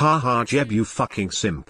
Haha, Jeb, you fucking simp.